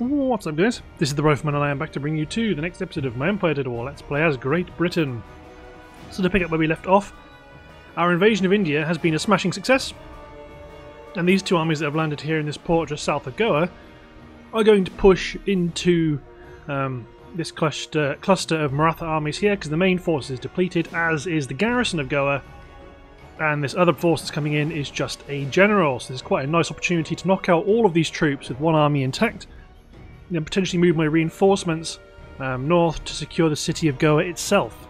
What's up, guys? This is the Rifleman, and I am back to bring you to the next episode of my Empire Total War Let's Play as Great Britain. So to pick up where we left off, our invasion of India has been a smashing success, and these two armies that have landed here in this port just south of Goa are going to push into this cluster of Maratha armies here, because the main force is depleted, as is the garrison of Goa, and this other force that's coming in is just a general. So this is quite a nice opportunity to knock out all of these troops with one army intact, and potentially move my reinforcements north to secure the city of Goa itself.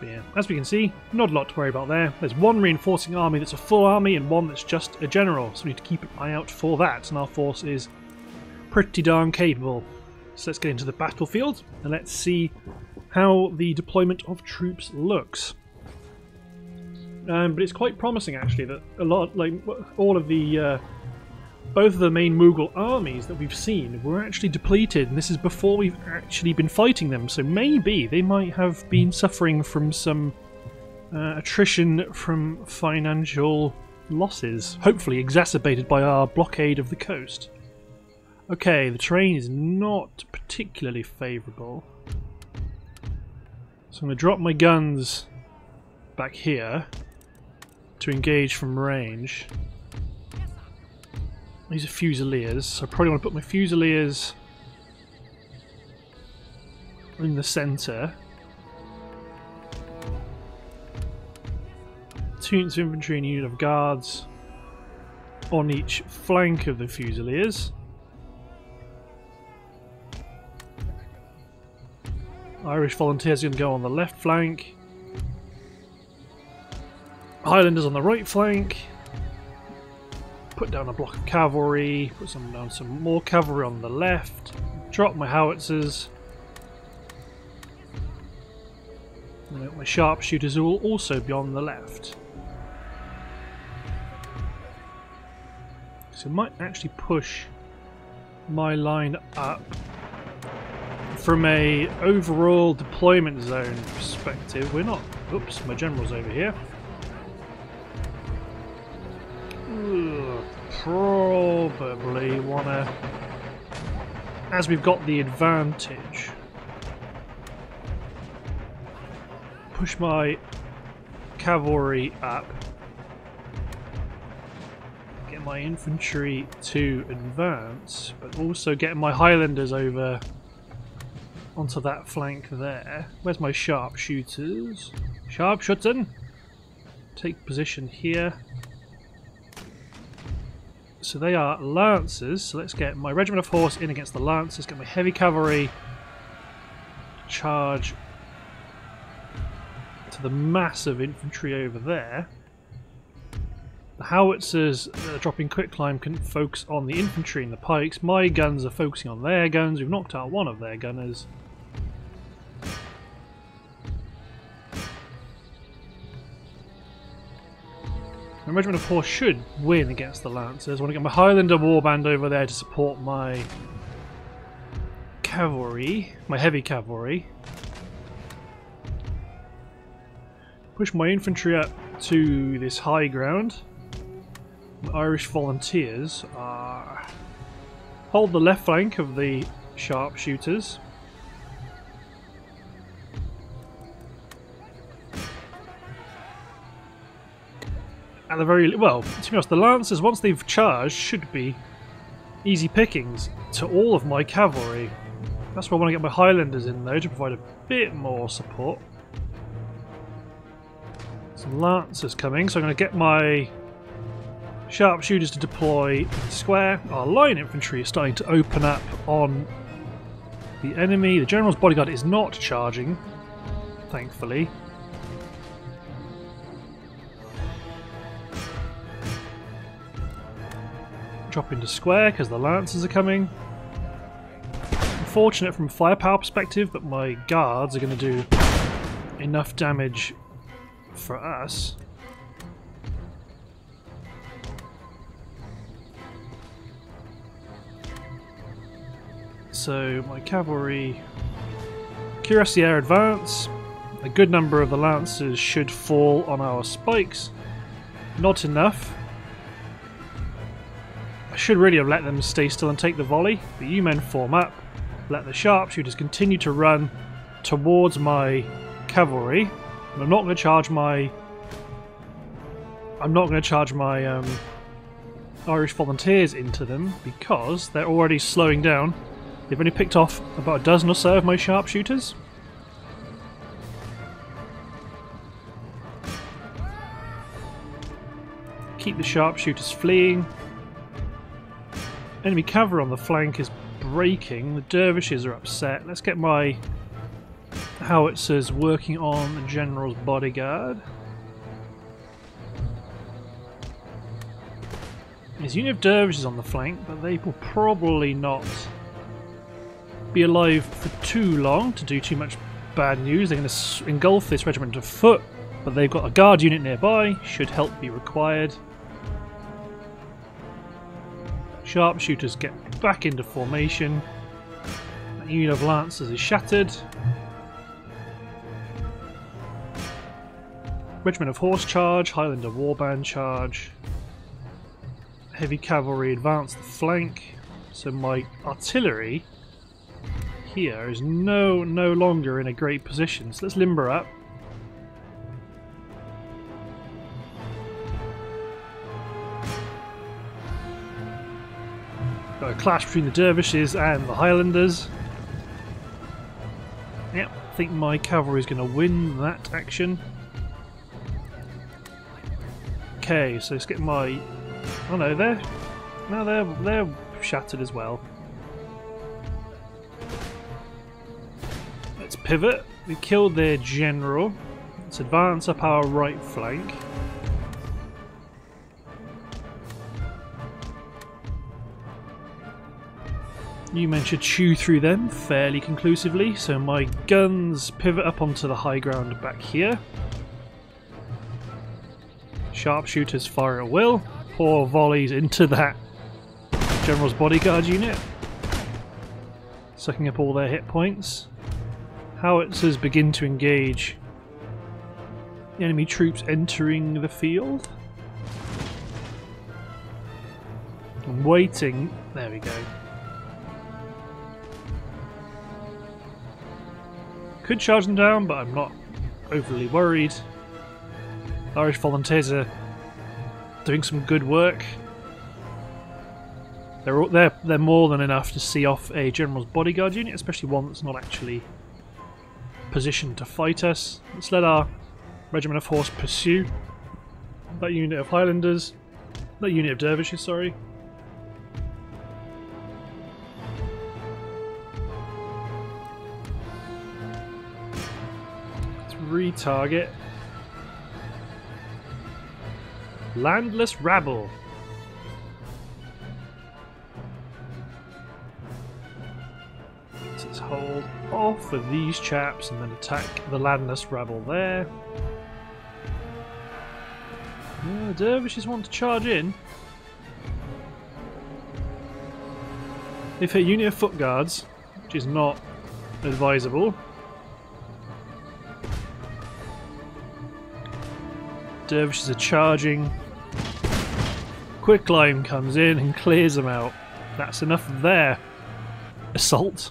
But yeah, as we can see, not a lot to worry about there. There's one reinforcing army that's a full army and one that's just a general, so we need to keep an eye out for that, and our force is pretty darn capable. So let's get into the battlefield and let's see how the deployment of troops looks. But it's quite promising actually that a lot, like all of the both of the main Mughal armies that we've seen were actually depleted, and this is before we've actually been fighting them, so maybe they might have been suffering from some attrition from financial losses, hopefully exacerbated by our blockade of the coast. Okay, the terrain is not particularly favourable, so I'm going to drop my guns back here to engage from range. These are Fusiliers, so I probably want to put my Fusiliers in the centre. 2 units of infantry and a unit of guards on each flank of the Fusiliers. Irish Volunteers are going to go on the left flank. Highlanders on the right flank. Put down a block of cavalry, put some down some more cavalry on the left, drop my howitzers. My sharpshooters will also be on the left. So I might actually push my line up from a overall deployment zone perspective. We're not, oops, my general's over here. Probably wanna, as we've got the advantage, push my cavalry up, get my infantry to advance, but also get my Highlanders over onto that flank there. Where's my sharpshooters? Sharpshooting! Take position here. So they are Lancers, so let's get my regiment of horse in against the Lancers, get my heavy cavalry charge to the mass of infantry over there. The Howitzers that are dropping quick climb can focus on the infantry and the pikes. My guns are focusing on their guns. We've knocked out one of their gunners. My regiment of horse should win against the Lancers. I want to get my Highlander warband over there to support my cavalry, my heavy cavalry. Push my infantry up to this high ground. My Irish Volunteers are hold the left flank of the sharpshooters. At the very well, to be honest, the Lancers, once they've charged, should be easy pickings to all of my cavalry. That's why I want to get my Highlanders in though, to provide a bit more support. Some Lancers coming, so I'm going to get my sharpshooters to deploy square. Our line infantry is starting to open up on the enemy. The general's bodyguard is not charging, thankfully. Drop into square because the Lancers are coming. Unfortunate from a firepower perspective, but my guards are going to do enough damage for us. So my cavalry, Cuirassier advance. A good number of the Lancers should fall on our spikes. Not enough. should really have let them stay still and take the volley, but you men form up, let the sharpshooters continue to run towards my cavalry, and I'm not going to charge my Irish Volunteers into them because they're already slowing down. They've only picked off about a dozen or so of my sharpshooters. Keep the sharpshooters fleeing. Enemy cavalry on the flank is breaking. The dervishes are upset. Let's get my howitzers working on the general's bodyguard. There's a unit of dervishes on the flank, but they will probably not be alive for too long to do too much bad news. They're going to engulf this regiment of foot, but they've got a guard unit nearby, should help be required. Sharpshooters get back into formation. That unit of lancers is shattered. Regiment of horse charge, Highlander warband charge. Heavy cavalry advance the flank, so my artillery here is no longer in a great position. So let's limber up. Got a clash between the dervishes and the Highlanders. Yep, I think my cavalry is going to win that action. Okay, so let's get my... Oh no, they're shattered as well. Let's pivot. We killed their general. Let's advance up our right flank. You men should chew through them fairly conclusively, so my guns pivot up onto the high ground back here. Sharpshooters fire at will. Four volleys into that general's bodyguard unit, sucking up all their hit points. Howitzers begin to engage the enemy troops entering the field. I'm waiting. There we go. Could charge them down, but I'm not overly worried. Irish Volunteers are doing some good work. They're more than enough to see off a general's bodyguard unit, especially one that's not actually positioned to fight us. Let's let our regiment of horse pursue that unit of Highlanders, that unit of dervishes, sorry. Let's retarget. Landless rabble. Let's hold off of these chaps and then attack the landless rabble there. Oh, dervishes want to charge in. They've hit unit of foot guards, which is not advisable. Dervishes are charging. Quicklime comes in and clears them out. That's enough of their assault.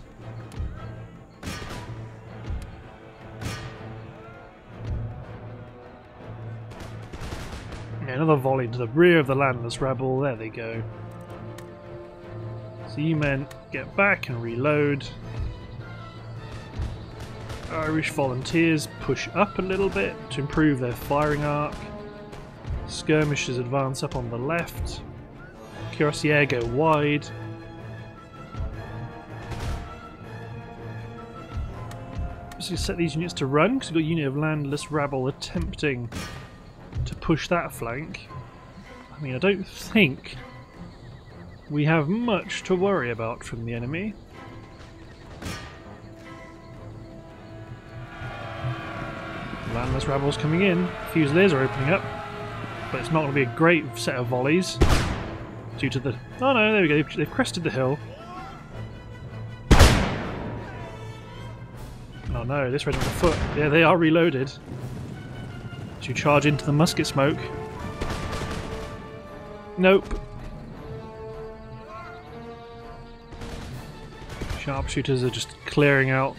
Yeah, another volley to the rear of the landless rabble. There they go. So you men get back and reload. Irish Volunteers push up a little bit to improve their firing arc. Skirmishers advance up on the left. Cuirassiers go wide. Just going to set these units to run because we've got a unit of landless rabble attempting to push that flank. I mean, I don't think we have much to worry about from the enemy. Landless rabble's coming in. Fusiliers are opening up. But it's not going to be a great set of volleys due to the... Oh no, there we go, they've crested the hill. Oh no, this regiment of foot. Yeah, they are reloaded. So you charge into the musket smoke. Nope. Sharpshooters are just clearing out,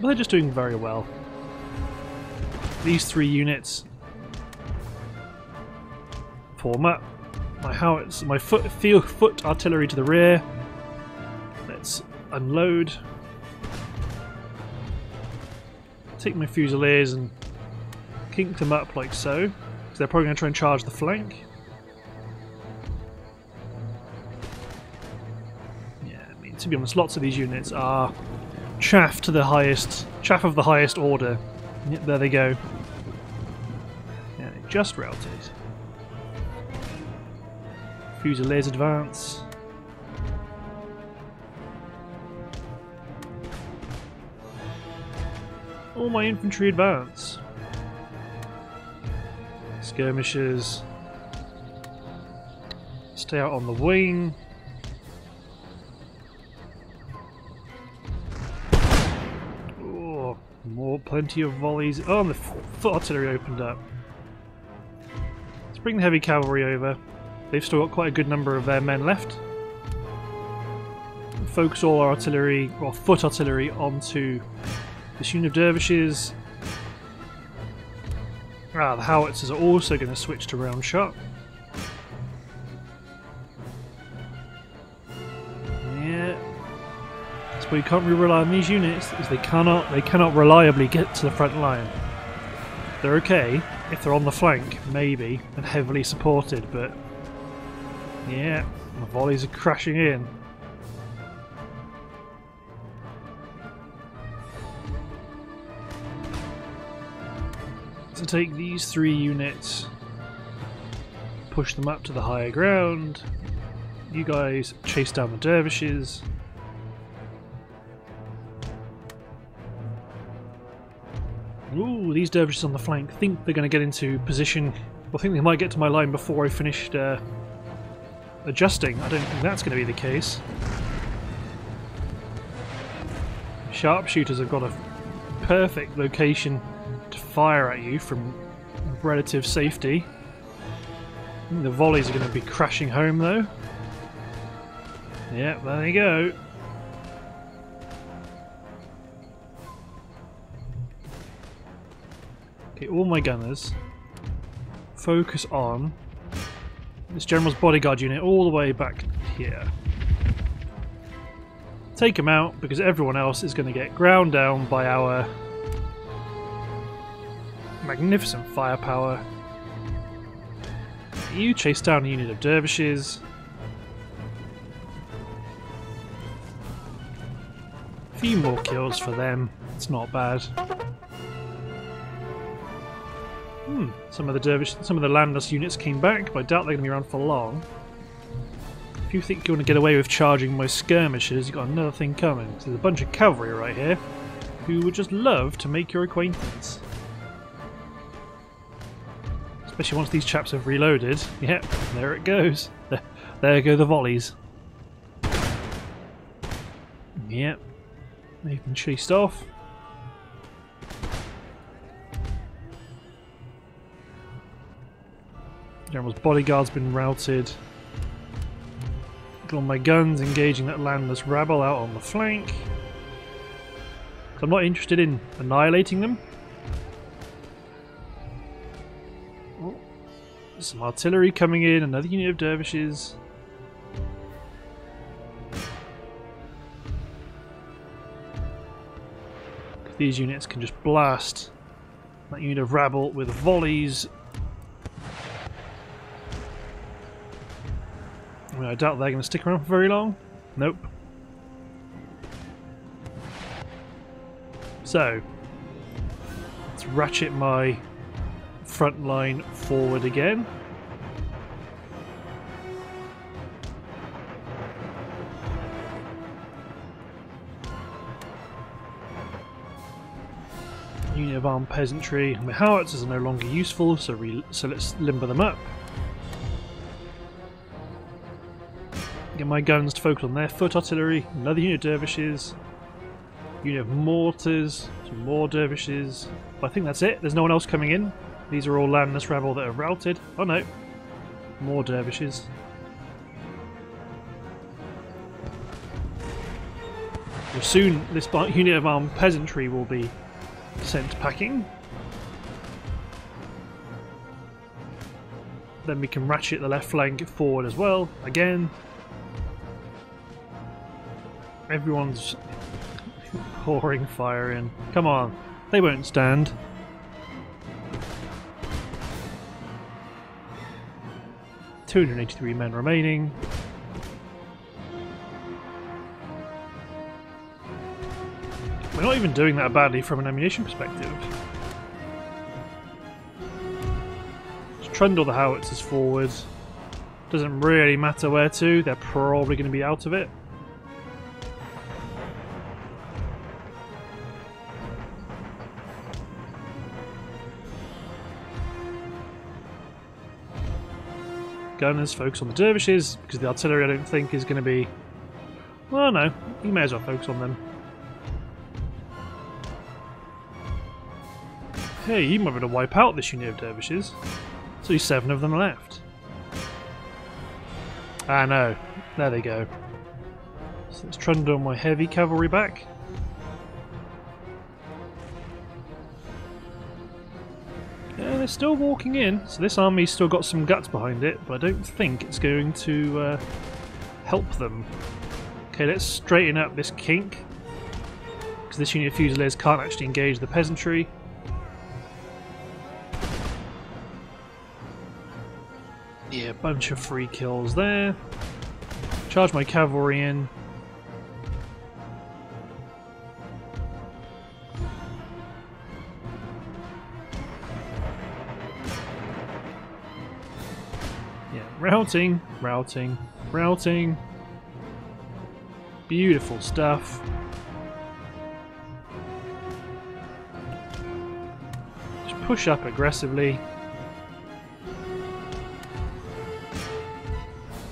but they're just doing very well. These three units form up. My foot artillery to the rear. Let's unload. Take my Fusiliers and kink them up like so, because they're probably going to try and charge the flank. Yeah, I mean, to be honest, lots of these units are chaff to the highest, chaff of the highest order. Yep, there they go. Yeah, they just routed. Fusiliers advance. All my infantry advance. Skirmishers stay out on the wing. Oh, more, plenty of volleys. Oh, and the foot artillery opened up. Let's bring the heavy cavalry over. They've still got quite a good number of their men left. Focus all our artillery, or foot artillery, onto this unit of dervishes. Ah, the howitzers are also going to switch to round shot. Yeah. That's why you can't really rely on these units, is they cannot reliably get to the front line. They're okay if they're on the flank, maybe, and heavily supported, but yeah, the volleys are crashing in. So take these three units, push them up to the higher ground. You guys chase down the dervishes. Ooh, these dervishes on the flank think they're going to get into position. I think they might get to my line before I finished adjusting. I don't think that's going to be the case. Sharpshooters have got a perfect location to fire at you from relative safety. I think the volleys are going to be crashing home though. Yep, there you go. Okay, all my gunners focus on this general's bodyguard unit all the way back here. Take him out, because everyone else is going to get ground down by our magnificent firepower. You chase down a unit of dervishes. A few more kills for them, it's not bad. Some of the landless units came back, but I doubt they're going to be around for long. If you think you want to get away with charging my skirmishers, you've got another thing coming. So there's a bunch of cavalry right here who would just love to make your acquaintance. Especially once these chaps have reloaded. Yep, there it goes. There go the volleys. Yep, they've been chased off. General's bodyguard's been routed. Got all my guns engaging that landless rabble out on the flank. I'm not interested in annihilating them. Some artillery coming in, another unit of dervishes. These units can just blast that unit of rabble with volleys. I mean, I doubt they're going to stick around for very long. Nope. So, let's ratchet my front line forward again. Unit of armed peasantry. My howitzers are no longer useful, so let's limber them up. Get my guns to focus on their foot artillery. Another unit of dervishes. Unit of mortars. Some more dervishes. But I think that's it. There's no one else coming in. These are all landless rabble that are routed. Oh no, more dervishes. And soon this unit of armed peasantry will be sent packing. Then we can ratchet the left flank forward as well, again. Everyone's pouring fire in. Come on, they won't stand. ...283 men remaining. We're not even doing that badly from an ammunition perspective. Just trundle the howitzers forward. Doesn't really matter where to, they're probably going to be out of it. Gunners focus on the dervishes, because the artillery I don't think is going to be... Well, no, you may as well focus on them. Hey, you might be able to wipe out this unit of dervishes. So there's 7 of them left. Ah no, there they go. So let's trundle my heavy cavalry back. Yeah, they're still walking in, so this army's still got some guts behind it, but I don't think it's going to help them. Okay, let's straighten up this kink, because this unit of fusiliers can't actually engage the peasantry. Yeah, a bunch of free kills there. Charge my cavalry in. Routing, routing, routing. Beautiful stuff. Just push up aggressively.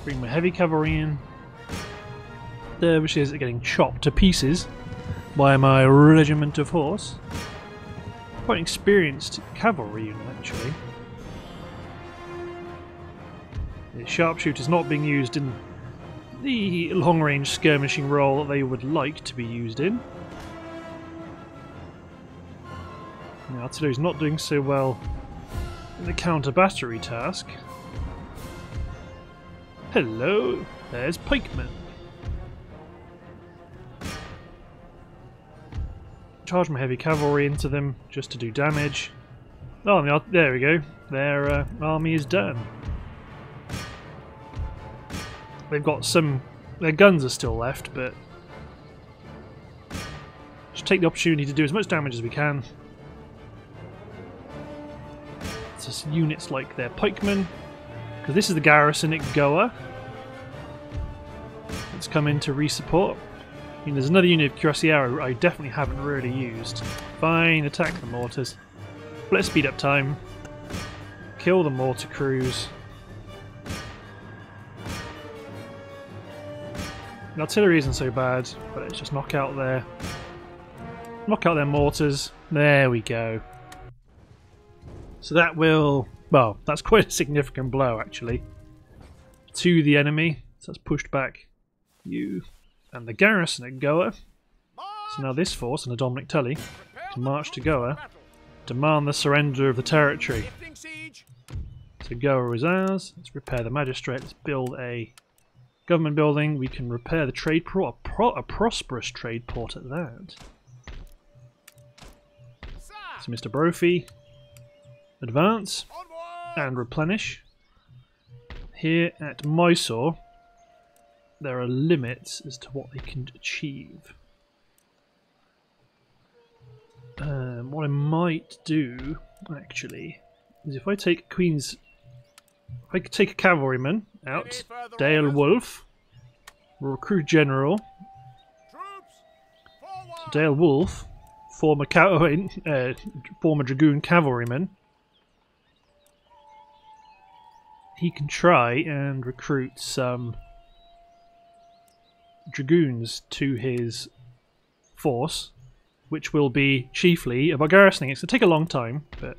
Bring my heavy cavalry in. Dervishes are getting chopped to pieces by my regiment of horse. Quite an experienced cavalry unit, actually. The sharpshooter's not being used in the long-range skirmishing role that they would like to be used in. The artillery's not doing so well in the counter-battery task. Hello, there's pikemen. Charge my heavy cavalry into them just to do damage. Oh, and there we go. Their army is done. They've got some... Their guns are still left, but... Just take the opportunity to do as much damage as we can. It's just units like their pikemen. Because this is the garrison at Goa. It's come in to re-support. I mean, there's another unit of Cuirassiers I definitely haven't really used. Fine, attack the mortars. But let's speed up time. Kill the mortar crews. The artillery isn't so bad, but let's just knock out their mortars. There we go. So that will... Well, that's quite a significant blow, actually, to the enemy. So that's pushed back you and the garrison at Goa. So now this force under Dominic Tully can march to Goa, demand the surrender of the territory. So Goa is ours. Let's repair the magistrate. Let's build a... government building, we can repair the trade port, a prosperous trade port at that. So Mr. Brophy, advance and replenish. Here at Mysore, there are limits as to what they can achieve. What I might do, actually, is if I take Queen's... If I could take a cavalryman out, Dale Wolf, we'll recruit general. So Dale Wolf, former dragoon cavalryman. He can try and recruit some dragoons to his force, which will be chiefly a garrisoning. It's going to take a long time, but...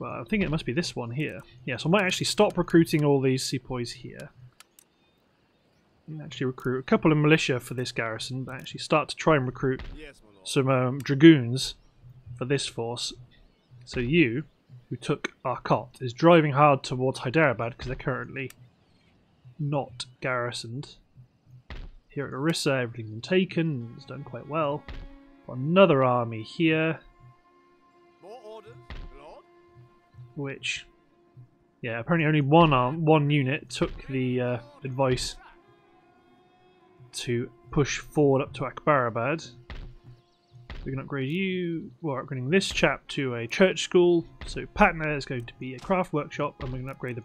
Well, I think it must be this one here. Yeah, so I might actually stop recruiting all these sepoys here. You actually recruit a couple of militia for this garrison, but actually start to try and recruit some dragoons for this force. So you, who took Arcot, is driving hard towards Hyderabad because they're currently not garrisoned. Here at Orissa, everything's been taken, it's done quite well. Got another army here. More orders, Lord. Which, yeah, apparently only one unit took the advice to push forward up to Akbarabad. We can upgrade you. We're upgrading this chap to a church school. So Patna is going to be a craft workshop, and we're going to upgrade the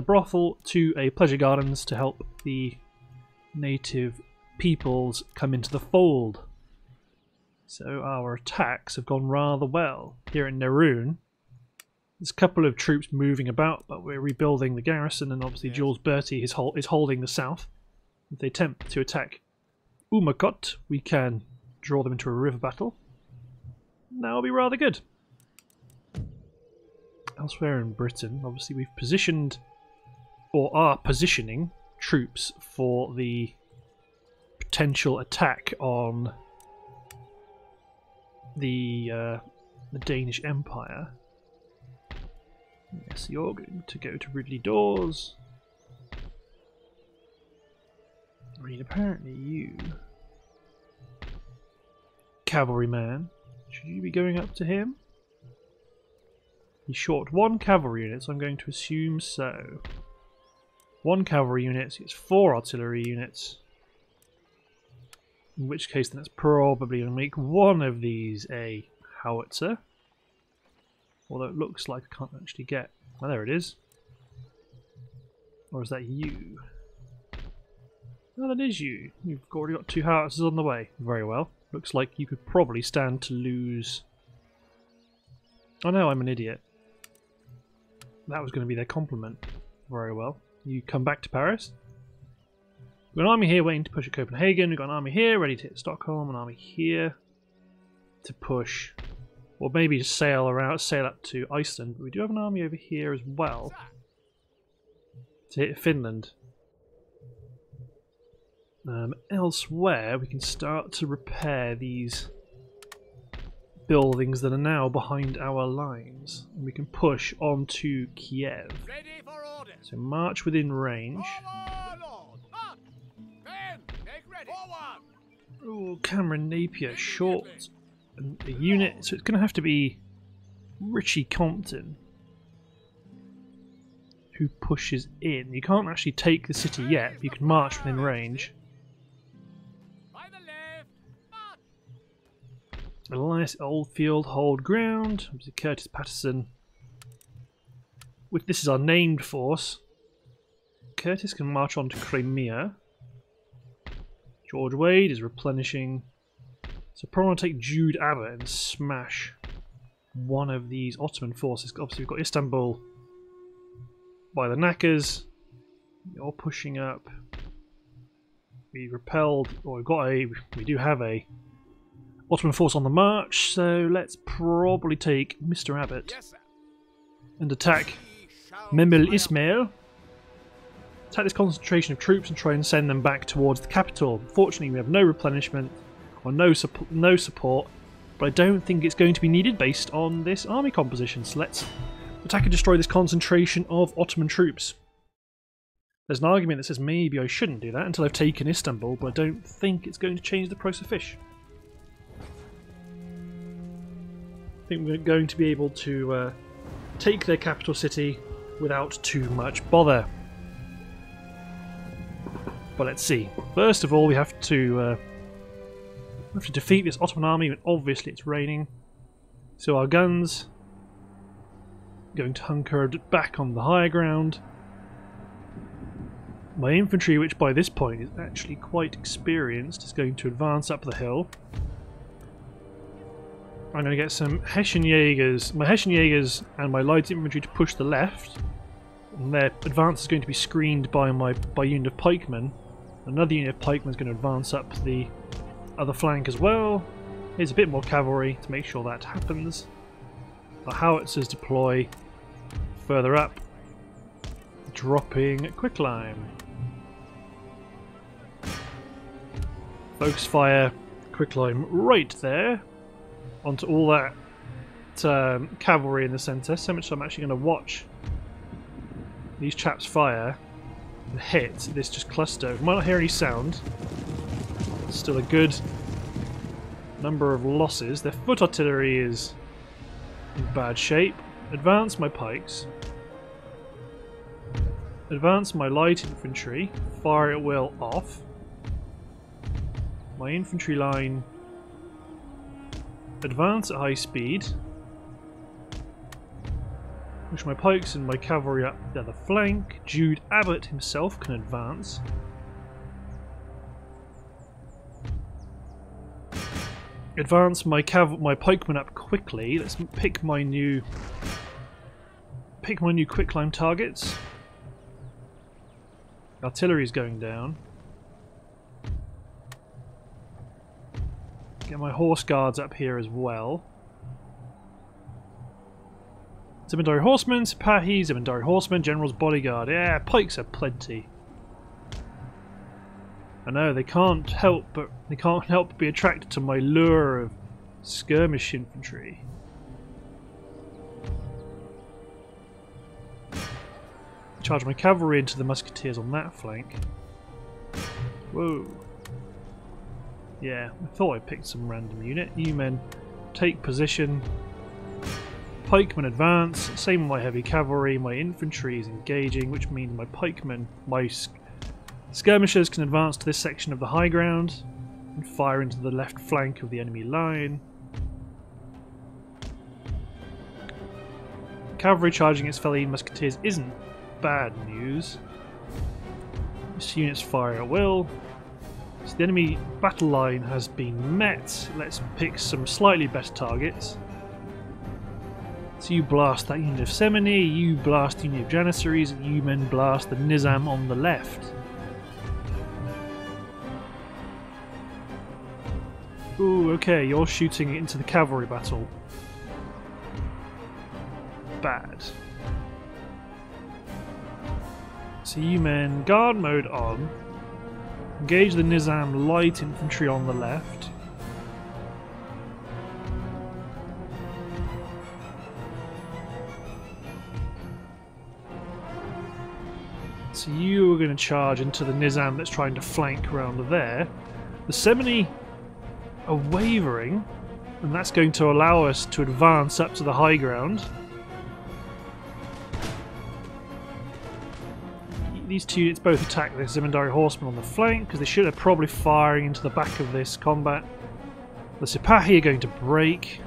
brothel to a pleasure gardens to help the native peoples come into the fold. So our attacks have gone rather well here in Nerun. There's a couple of troops moving about, but we're rebuilding the garrison, and obviously Jules Bertie is holding the south. If they attempt to attack Umakot, we can draw them into a river battle. That will be rather good. Elsewhere in Britain, obviously we've positioned, or are positioning, troops for the potential attack on the Danish Empire. Yes, you're going to go to Ridley Doors. I mean, apparently you, cavalryman, should you be going up to him? He's short one cavalry unit, so I'm going to assume so. One cavalry unit, so it's four artillery units. In which case, then it's probably going to make one of these a howitzer. Although it looks like I can't actually get... well, there it is. Or is that you? No, that is you. You've already got two howitzers on the way. Very well. Looks like you could probably stand to lose... oh no, I'm an idiot. That was going to be their compliment. Very well. You come back to Paris. We've got an army here waiting to push at Copenhagen. We've got an army here ready to hit Stockholm. An army here to push... or maybe just sail around, sail up to Iceland. But we do have an army over here as well to hit Finland. Elsewhere, we can start to repair these buildings that are now behind our lines, and we can push on to Kiev. So march within range. Oh, Cameron Napier, short. And a unit, so it's going to have to be Richie Compton who pushes in. You can't actually take the city yet, but you can march within range. Elias Oldfield, hold ground. Obviously Curtis Patterson. This is our named force. Curtis can march on to Crimea. George Wade is replenishing. So probably want to take Jude Abbott and smash one of these Ottoman forces. Obviously we've got Istanbul by the knackers. You're pushing up. We repelled, or we do have a Ottoman force on the march, so let's probably take Mr. Abbott and attack Memel Ismail. Attack this concentration of troops and try and send them back towards the capital. Fortunately we have no replenishment. Or no support, but I don't think it's going to be needed based on this army composition. So let's attack and destroy this concentration of Ottoman troops. There's an argument that says maybe I shouldn't do that until I've taken Istanbul, but I don't think it's going to change the price of fish. I think we're going to be able to take their capital city without too much bother. But let's see. First of all, we have to... we have to defeat this Ottoman army, and obviously it's raining. So our guns are going to hunker back on the higher ground. My infantry, which by this point is actually quite experienced, is going to advance up the hill. I'm going to get some Hessian Jägers, my Hessian Jägers and my light infantry to push the left. And their advance is going to be screened by my unit of pikemen. Another unit of pikemen is going to advance up the other flank as well. Here's a bit more cavalry to make sure that happens. Our howitzers deploy further up, dropping quicklime. Focus fire, quicklime right there onto all that cavalry in the centre, so much so I'm actually going to watch these chaps fire and hit this just cluster. We might not hear any sound. Still a good number of losses. Their foot artillery is in bad shape. Advance my pikes. Advance my light infantry. Fire at will off. My infantry line. Advance at high speed. Push my pikes and my cavalry up the other flank. Jude Abbott himself can advance. Advance my pikemen up quickly. Let's pick my new quicklime targets. Artillery is going down. Get my horse guards up here as well. Zemindari horsemen, Sipahi, Zemindari horsemen, general's bodyguard. Yeah, pikes are plenty. I know they can't help, but they can't help but be attracted to my lure of skirmish infantry. Charge my cavalry into the musketeers on that flank. Whoa. Yeah, I thought I picked some random unit. You men take position. Pikemen advance. Same with my heavy cavalry. My infantry is engaging, which means my pikemen, my skirmishers can advance to this section of the high ground and fire into the left flank of the enemy line. Cavalry charging its Feline Musketeers isn't bad news. This unit's fire at will. So the enemy battle line has been met. Let's pick some slightly better targets. So you blast that unit of Semini, you blast the unit of Janissaries, and you men blast the Nizam on the left. Ooh, okay, you're shooting into the cavalry battle. Bad. So you men, guard mode on. Engage the Nizam light infantry on the left. So you are going to charge into the Nizam that's trying to flank around there. The Semini are wavering, and that's going to allow us to advance up to the high ground. These two units both attack the Zemindari horsemen on the flank because they should have probably firing into the back of this combat. The Sipahi are going to break.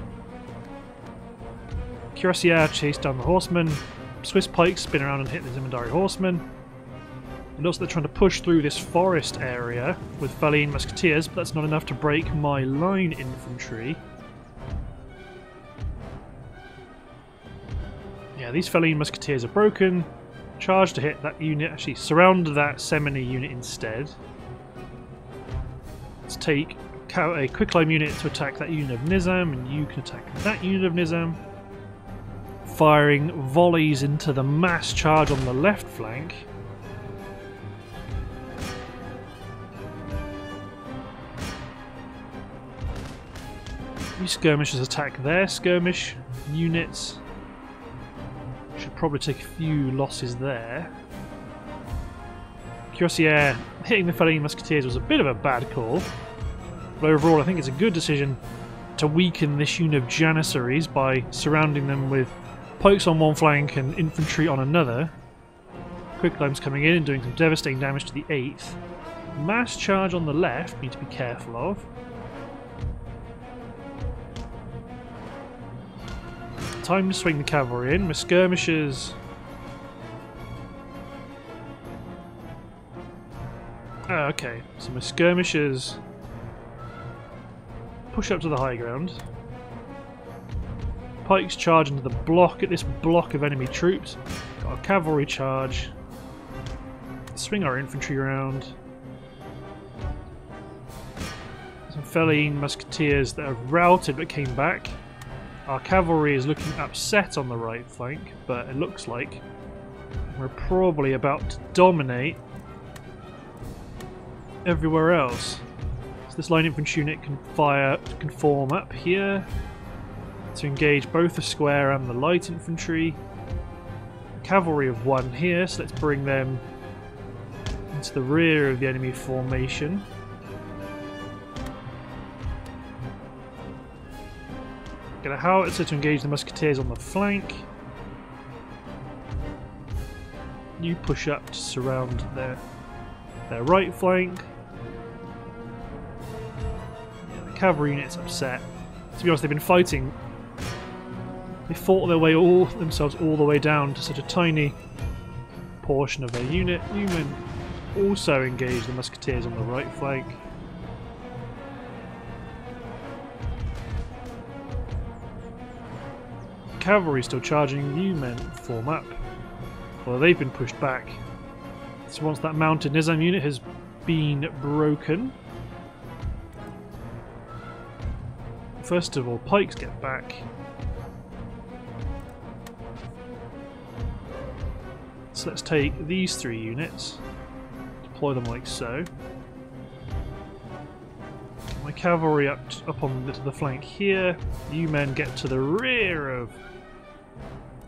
Cuirassiers chase down the horsemen. Swiss pikes spin around and hit the Zemindari horsemen. And also they're trying to push through this forest area with Feline Musketeers, but that's not enough to break my line infantry. Yeah, these Feline Musketeers are broken. Charge to hit that unit, actually surround that Semini unit instead. Let's take a quicklime unit to attack that unit of Nizam, and you can attack that unit of Nizam. Firing volleys into the mass charge on the left flank. You skirmishers attack their skirmish units. Should probably take a few losses there. Cuirassier hitting the Feline Musketeers was a bit of a bad call. But overall I think it's a good decision to weaken this unit of Janissaries by surrounding them with pikes on one flank and infantry on another. Quicklime's coming in and doing some devastating damage to the 8th. Mass charge on the left, need to be careful of. Time to swing the cavalry in. My skirmishers okay, so my skirmishers push up to the high ground. Pikes charge into the block at this block of enemy troops. Got a cavalry charge. Swing our infantry around. Some Feline Musketeers that are routed but came back. Our cavalry is looking upset on the right flank, but it looks like we're probably about to dominate everywhere else. So this line infantry unit can form up here to engage both the square and the light infantry. Cavalry of one here, so let's bring them into the rear of the enemy formation. Get a howitzer to engage the musketeers on the flank. You push up to surround their right flank. Yeah, the cavalry unit's upset. To be honest, they've been fighting. They fought their way all the way down to such a tiny portion of their unit. Newman also engaged the musketeers on the right flank. Cavalry still charging, new men form up. Although they've been pushed back. So once that mounted Nizam unit has been broken. First of all, pikes get back. So let's take these three units, deploy them like so. Get my cavalry up on to the flank here. You men get to the rear of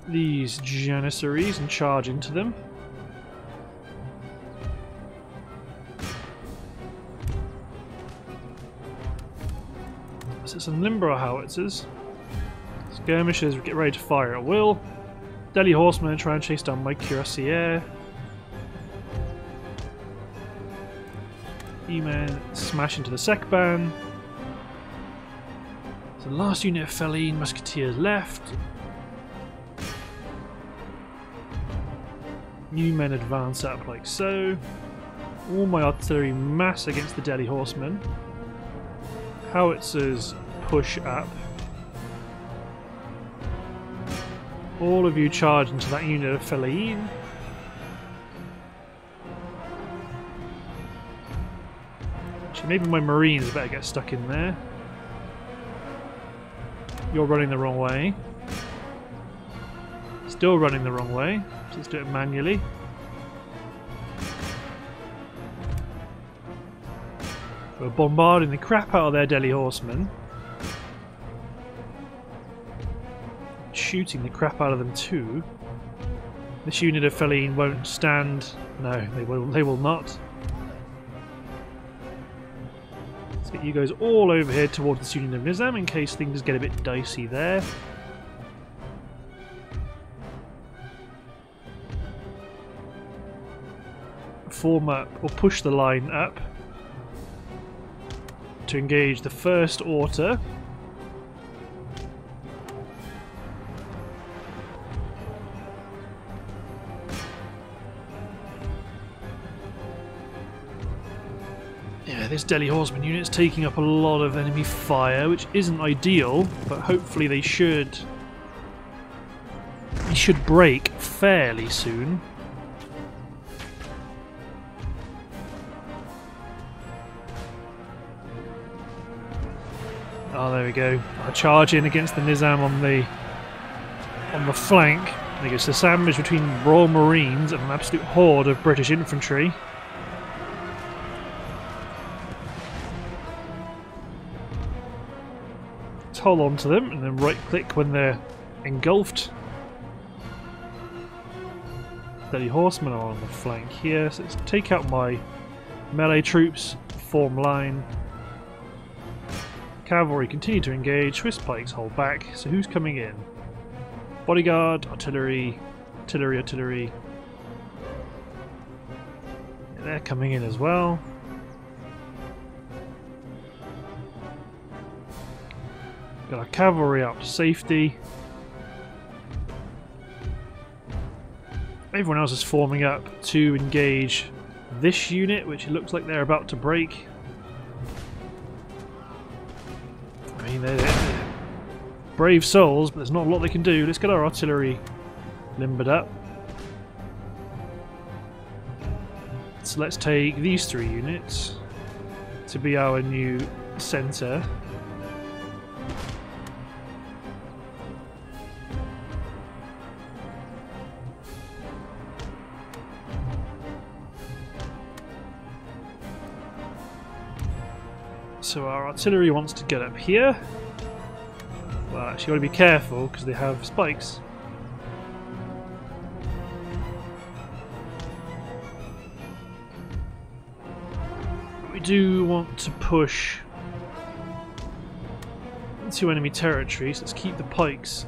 these Janissaries and charge into them. So some Limborough howitzers. Skirmishers get ready to fire at will. Delhi Horsemen try and chase down my Cuirassier. E-men smash into the Sekban. So the last unit of Feline Musketeers left. New men advance up like so. All my artillery mass against the Delhi Horsemen. Howitzers push up. All of you charge into that unit of Feline. Actually, maybe my Marines better get stuck in there. You're running the wrong way. Still running the wrong way. Let's do it manually. We're bombarding the crap out of their Delhi Horsemen. Shooting the crap out of them too. This unit of Feline won't stand. No, they will not. Let's get you guys all over here towards this unit of Nizam in case things get a bit dicey there. Form up, or push the line up to engage the first order. This Delhi Horseman unit is taking up a lot of enemy fire, which isn't ideal, but hopefully they should break fairly soon. Oh, there we go. I charge in against the Nizam on the flank. There goes the sandwich between Royal Marines and an absolute horde of British infantry. Hold on to them and then right click when they're engulfed. Delhi Horsemen are on the flank here, so let's take out my melee troops, form line. Cavalry continue to engage, Swiss Pikes hold back, so who's coming in? Bodyguard, artillery. Yeah, they're coming in as well. Got our cavalry up to safety. Everyone else is forming up to engage this unit, which it looks like they're about to break. I mean, they're brave souls, but there's not a lot they can do. Let's get our artillery limbered up. So let's take these three units to be our new centre. So our artillery wants to get up here. Well, actually, you want to be careful because they have spikes. We do want to push into enemy territory, so let's keep the pikes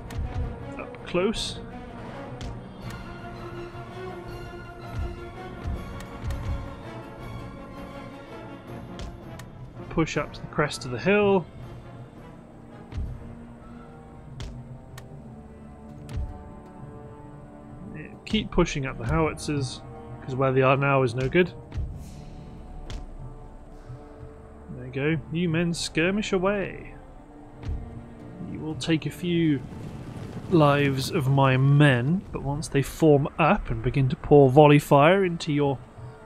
up close. Push up to the crest of the hill. Keep pushing up the howitzers, because where they are now is no good. There you go. You men skirmish away. You will take a few lives of my men, but once they form up and begin to pour volley fire into your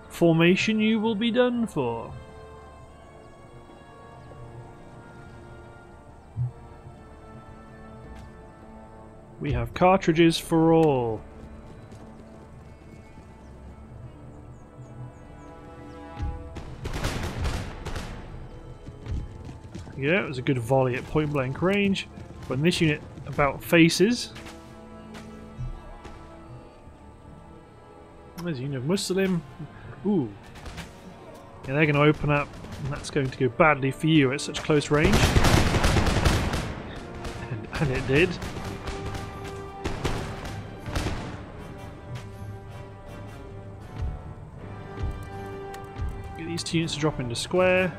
formation, you will be done for. We have cartridges for all. Yeah, it was a good volley at point blank range. When this unit about faces, there's a unit of Muslim. Ooh. Yeah, they're going to open up, and that's going to go badly for you at such close range. And it did. Two units to drop into square.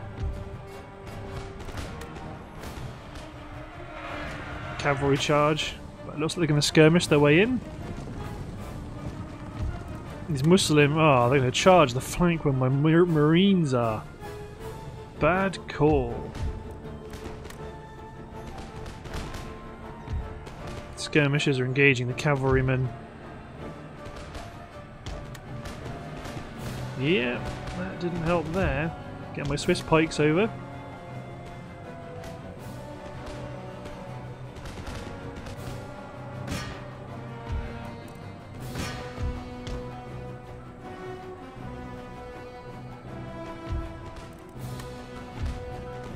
Cavalry charge. But it looks like they're going to skirmish their way in. These Muslim, oh, they're going to charge the flank where my marines are. Bad call. Skirmishers are engaging the cavalrymen. Yeah. That didn't help there. Get my Swiss pikes over.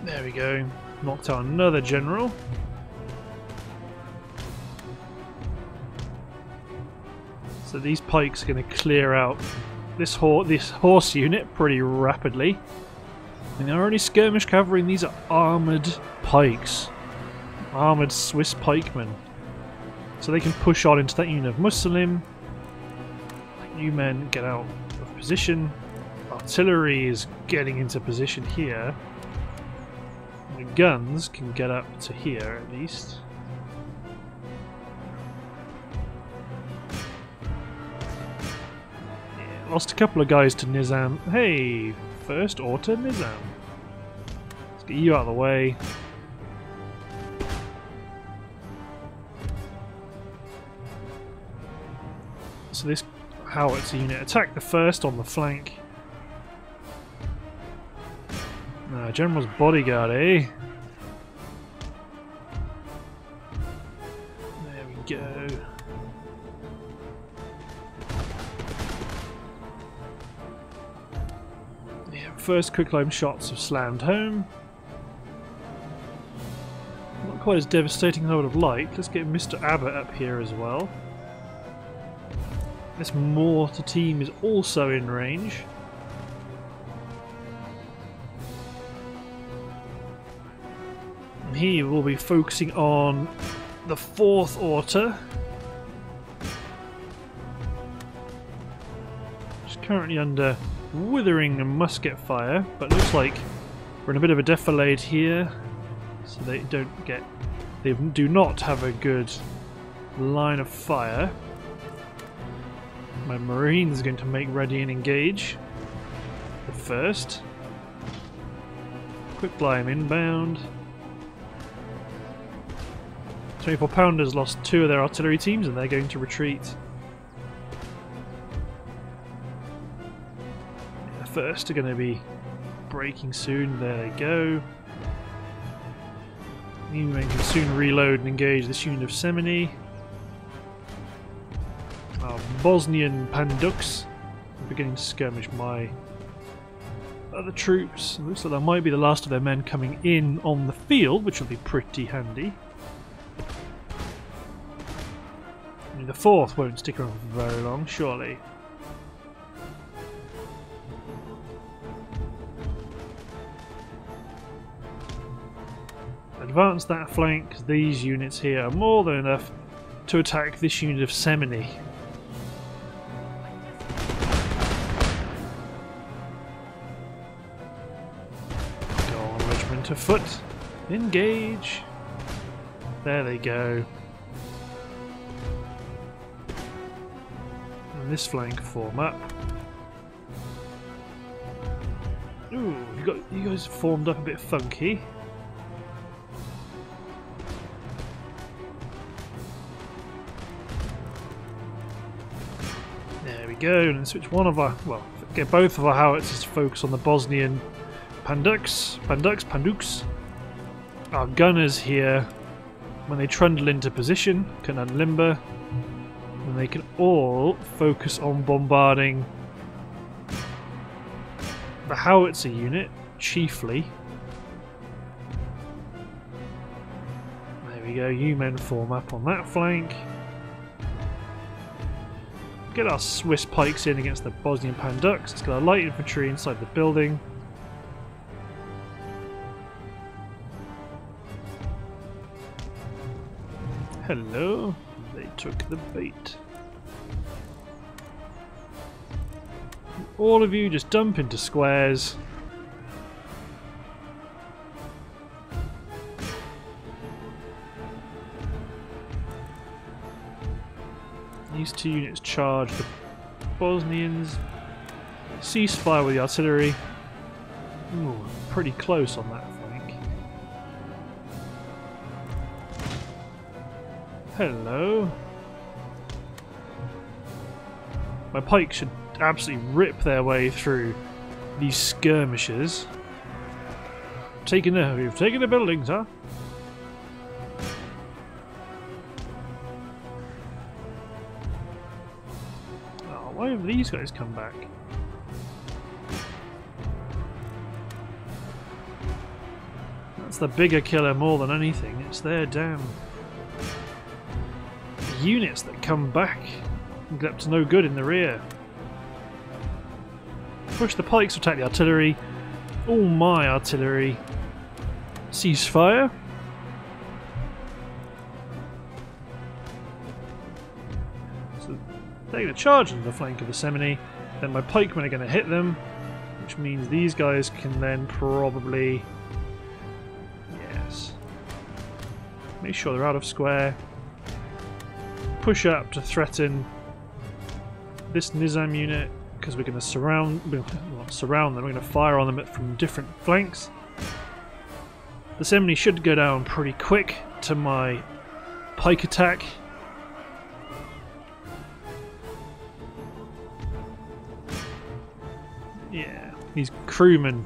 There we go. Knocked out another general. So these pikes are going to clear out this horse unit pretty rapidly. And they're already skirmish cavalry, and these are armoured pikes. Armoured Swiss pikemen. So they can push on into that unit of Muslim. You men get out of position. Artillery is getting into position here. The guns can get up to here at least. Lost a couple of guys to Nizam. Hey, first order Nizam. Let's get you out of the way. So this howitzer unit attacked the first on the flank. General's bodyguard, eh? There we go. First quicklime shots have slammed home. Not quite as devastating as I would have liked. Let's get Mr. Abbott up here as well. This mortar team is also in range. And he will be focusing on the 4th Order. Which is currently under withering and musket fire, but looks like we're in a bit of a defilade here, so they don't get, they do not have a good line of fire. My marines are going to make ready and engage the first. Quick climb inbound. 24 pounders lost 2 of their artillery teams, and they're going to retreat. First are going to be breaking soon. There they go. You men can soon reload and engage this unit of Semini. Our Bosnian Panduks are beginning to skirmish my other troops. It looks like that might be the last of their men coming in on the field, which will be pretty handy. I mean, the 4th won't stick around for very long, surely. Advance that flank, because these units here are more than enough to attack this unit of Semini. Go on, regiment of foot. Engage. There they go. And this flank form up. Ooh, you guys formed up a bit funky. Go and switch one of our, well, get both of our howitzers to focus on the Bosnian Panduks. Our gunners here, when they trundle into position, can unlimber, and they can all focus on bombarding the howitzer unit chiefly. There we go. You men form up on that flank. Get our Swiss Pikes in against the Bosnian Panduks. Let's get our light infantry inside the building. Hello, they took the bait. All of you just dump into squares. These two units charge the Bosnians. Cease fire with the artillery. Ooh, pretty close on that flank. Hello. My pike should absolutely rip their way through these skirmishers. You've taken the buildings, huh? Why have these guys come back? That's the bigger killer more than anything. It's their damn units that come back and get up to no good in the rear. Push the pikes to attack the artillery. All my artillery. Cease fire. They're going to charge into the flank of the Semini, then my pikemen are going to hit them, which means these guys can then probably, yes, make sure they're out of square, push up to threaten this Nizam unit, because we're going to surround them, we're going to fire on them from different flanks. The Semini should go down pretty quick to my pike attack. These crewmen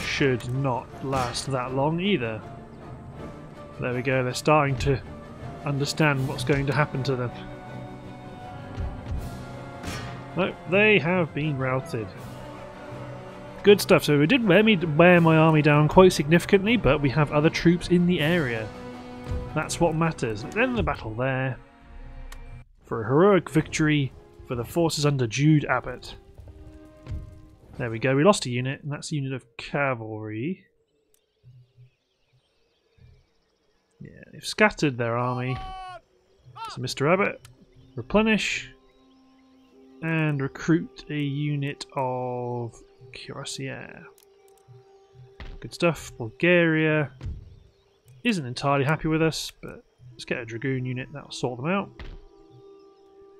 should not last that long either. There we go, they're starting to understand what's going to happen to them. Nope, they have been routed. Good stuff, so it did wear my army down quite significantly, but we have other troops in the area. That's what matters. Let's end the battle there for a heroic victory for the forces under Jude Abbott. There we go, we lost a unit, and that's a unit of cavalry. Yeah, they've scattered their army. So Mr. Abbott, replenish, and recruit a unit of Cuirassiers. Good stuff. Bulgaria isn't entirely happy with us, but let's get a dragoon unit, that'll sort them out.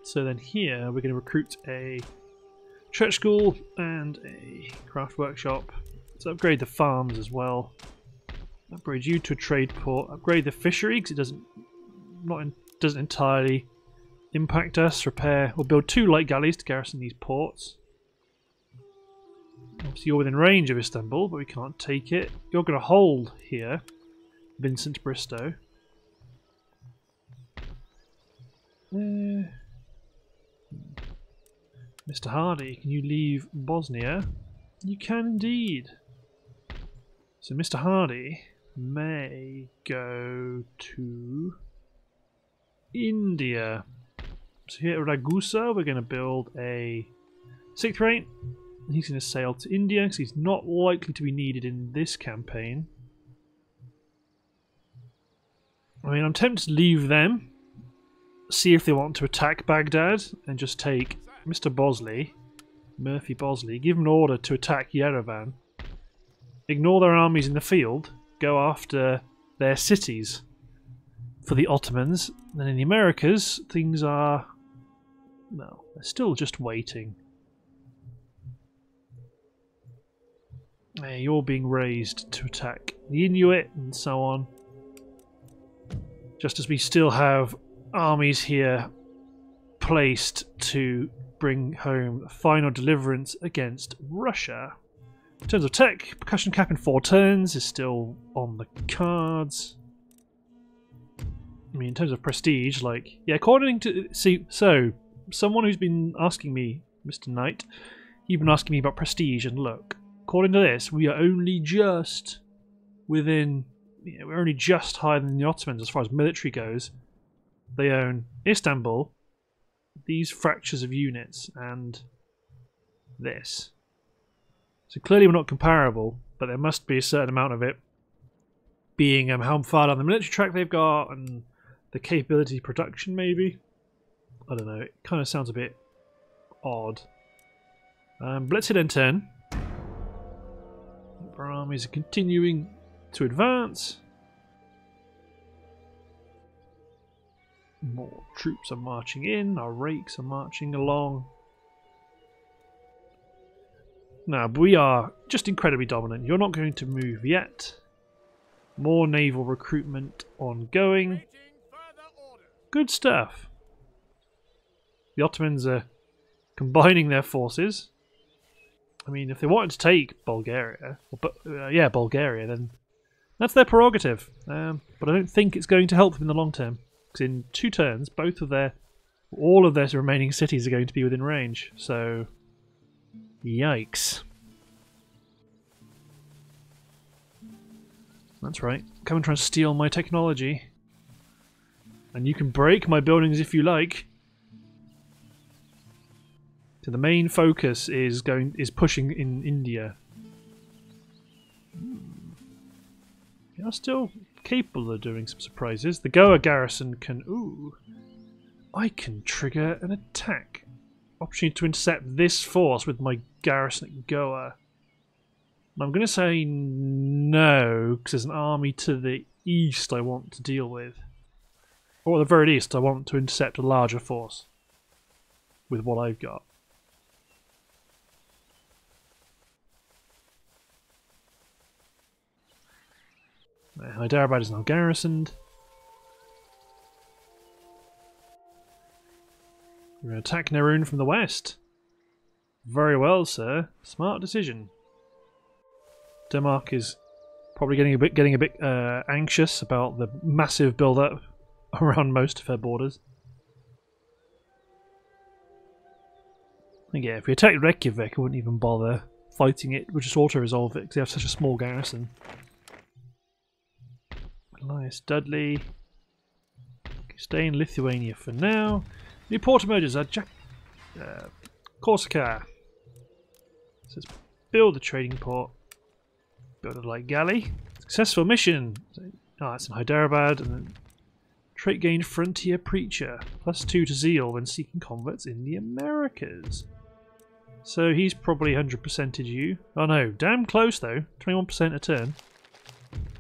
So then here, we're going to recruit a church school and a craft workshop. Let's upgrade the farms as well. Upgrade you to a trade port. Upgrade the fishery because it doesn't entirely impact us. Repair. We'll build 2 light galleys to garrison these ports. Obviously you're within range of Istanbul, but we can't take it. You're going to hold here, Vincent Bristow. Mr. Hardy, can you leave Bosnia? You can indeed. So Mr. Hardy may go to India. So here at Ragusa we're going to build a 6th rate. He's going to sail to India because he's not likely to be needed in this campaign. I mean, I'm tempted to leave them, see if they want to attack Baghdad, and just take Mr. Bosley, Murphy Bosley, give him an order to attack Yerevan, ignore their armies in the field, go after their cities for the Ottomans. Then in the Americas, things are, well, they're still just waiting. Hey, you're being raised to attack the Inuit and so on. Just as we still have armies here placed to bring home final deliverance against Russia. In terms of tech, percussion cap in 4 turns is still on the cards. I mean, in terms of prestige, like, yeah, according to, see, so someone who's been asking me, Mr. Knight, you've been asking me about prestige, and look, according to this, we are only just within, you know, we're only just higher than the Ottomans as far as military goes. They own Istanbul, these fractures of units, and this. So clearly we're not comparable, but there must be a certain amount of it being how far down the military track they've got and the capability production, maybe. I don't know, it kind of sounds a bit odd. But let's hit N10. Our armies are continuing to advance. More troops are marching in, our rakes are marching along. Now, we are just incredibly dominant. You're not going to move yet. More naval recruitment ongoing. Good stuff. The Ottomans are combining their forces. I mean, if they wanted to take Bulgaria, but yeah, Bulgaria, then that's their prerogative. But I don't think it's going to help them in the long term. Because in 2 turns, both of their, all of their remaining cities are going to be within range. So, yikes. That's right. Come and try and steal my technology. And you can break my buildings if you like. So the main focus is pushing in India. They are still capable of doing some surprises. The Goa garrison can... Ooh, I can trigger an attack. Opportunity to intercept this force with my garrison at Goa. And I'm going to say no, because there's an army to the east I want to deal with. Or at the very least, I want to intercept a larger force with what I've got. Hyderabad is now garrisoned. We're going to attack Nerun from the west. Very well, sir. Smart decision. Denmark is probably getting a bit anxious about the massive build-up around most of her borders. And yeah, if we attacked Reykjavik, I wouldn't even bother fighting it. We'll just auto-resolve it because they have such a small garrison. Elias Dudley. Stay in Lithuania for now. New port emerges at Corsica. So let's build a trading port. Build a light galley. Successful mission. Ah, oh, it's in Hyderabad. And then trait gained Frontier Preacher. +2 to zeal when seeking converts in the Americas. So he's probably 100%ed you. Oh no, damn close though. 21% a turn.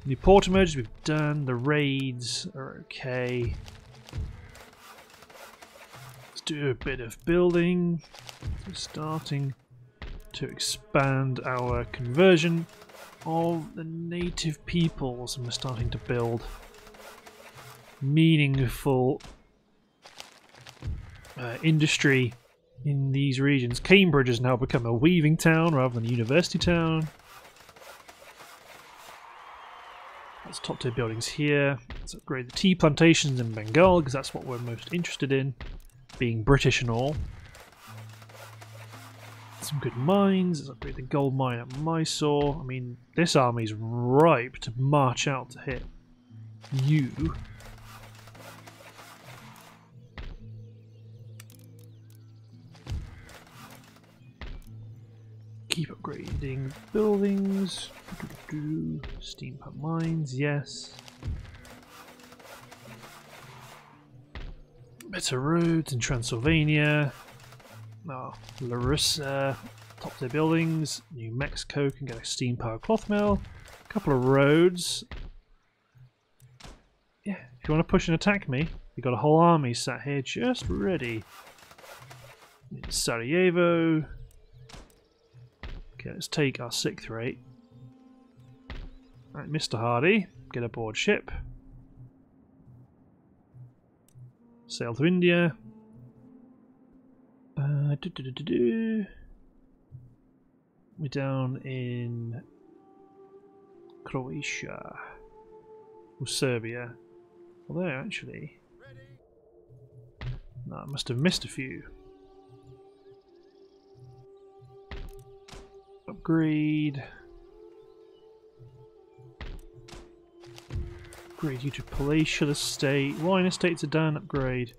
New port emerges, we've done. The raids are okay. Let's do a bit of building. We're starting to expand our conversion of the native peoples, and we're starting to build meaningful industry in these regions. Cambridge has now become a weaving town rather than a university town. That's top tier buildings here. Let's upgrade the tea plantations in Bengal because that's what we're most interested in, being British and all. some good mines. Let's upgrade the gold mine at Mysore. I mean, this army's ripe to march out to hit you. Keep upgrading buildings. Steam pump mines, yes. Better roads in Transylvania. Oh, Larissa. Top tier buildings. New Mexico can get a steam power cloth mill. A couple of roads. Yeah, if you want to push and attack me, you've got a whole army sat here just ready. In Sarajevo. Okay, let's take our 6th rate. Alright, Mr. Hardy, get aboard ship. Sail to India. We're down in Croatia. Or Serbia. Although, actually, no, I must have missed a few. Upgrade. Upgrade you to palatial estate. Wine estates are done. Upgrade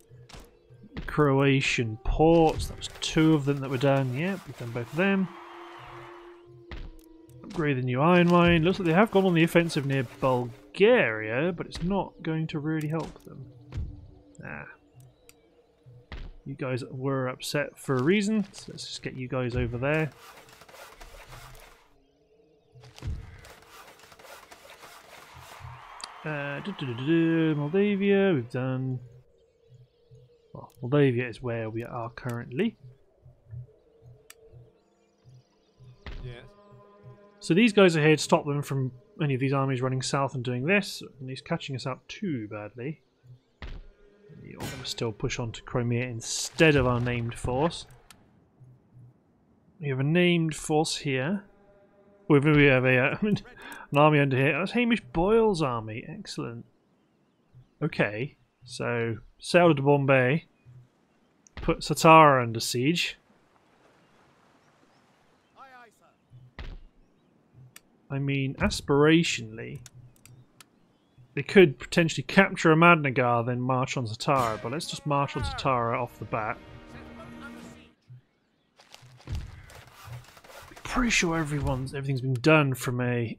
Croatian ports. That was 2 of them that were done. Yep, we've done both of them. Upgrade the new iron mine. Looks like they have gone on the offensive near Bulgaria, but it's not going to really help them. Nah. You guys were upset for a reason, so let's just get you guys over there. Moldavia, we've done. Well, Moldavia is where we are currently. Yeah. So these guys are here to stop them from any of these armies running south and doing this, and he's catching us out too badly. You're going to still push on to Crimea instead of our named force. We have a named force here. We have a, an army under here. That's Hamish Boyle's army. Excellent. Okay, so sail to Bombay. Put Satara under siege. I mean, aspirationally, they could potentially capture Ahmadnagar, then march on Satara. But let's just march on Satara off the bat. Pretty sure everything's been done from a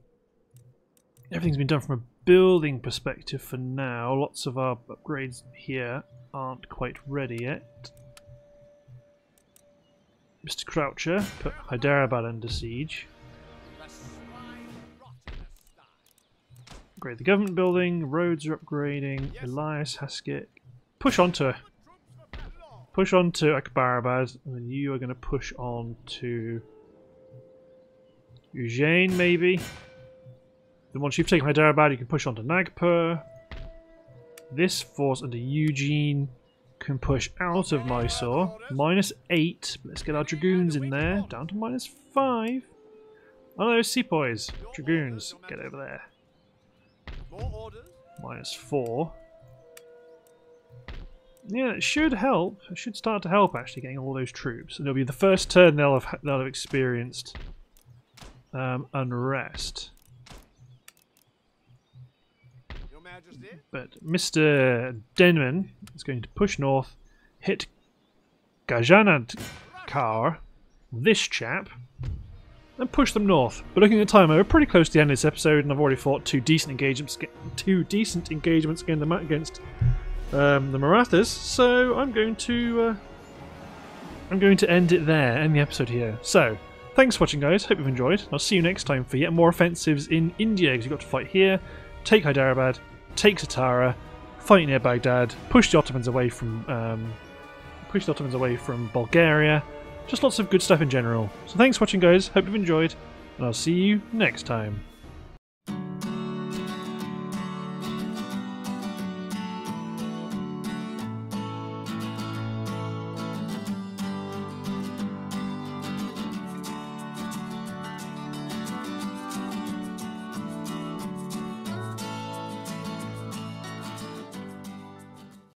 building perspective for now. Lots of our upgrades here aren't quite ready yet. Mr. Croucher put Hyderabad under siege. Upgrade the government building. Roads are upgrading. Elias Haskett, push on to Akbarabad, and then you are going to push on to Eugene, maybe. Then once you've taken Hyderabad, you can push on to Nagpur. This force under Eugene can push out of Mysore. -8. Let's get our dragoons in there. Down to -5. Oh no, sepoys. Dragoons. Get over there. -4. Yeah, it should help. It should start to help, actually, getting all those troops. And it'll be the first turn they'll have experienced unrest. Your Majesty? But Mr. Denman is going to push north, hit Gajanadkar, this chap, and push them north. But looking at the time, we're pretty close to the end of this episode, and I've already fought 2 decent engagements against the Marathas. So I'm going to end it there, end the episode here. So. Thanks for watching, guys, hope you've enjoyed. I'll see you next time for yet more offensives in India, because you've got to fight here, take Hyderabad, take Satara, fight near Baghdad, push the Ottomans away from Bulgaria. Just lots of good stuff in general. So thanks for watching, guys, hope you've enjoyed, and I'll see you next time.